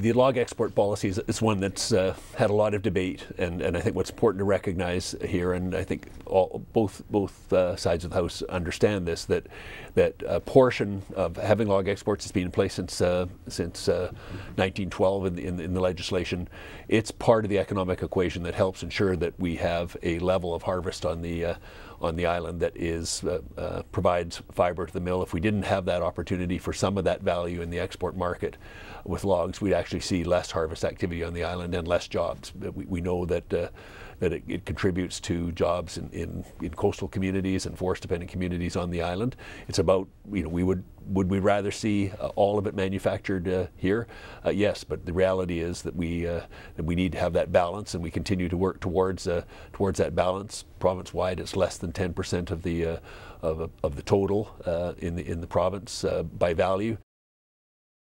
The log export policy is one that's had a lot of debate, and I think what's important to recognize here, and I think both sides of the House understand this, that a portion of having log exports has been in place since 1912 in the legislation. It's part of the economic equation that helps ensure that we have a level of harvest on the island that is provides fiber to the mill. If we didn't have that opportunity for some of that value in the export market with logs, we'd actually see less harvest activity on the island and less jobs. We know that it contributes to jobs in coastal communities and forest-dependent communities on the island. It's about, you know, would we rather see all of it manufactured here? Yes, but the reality is that we need to have that balance, and we continue to work towards that balance. Province-wide, it's less than 10% of the total in the province by value.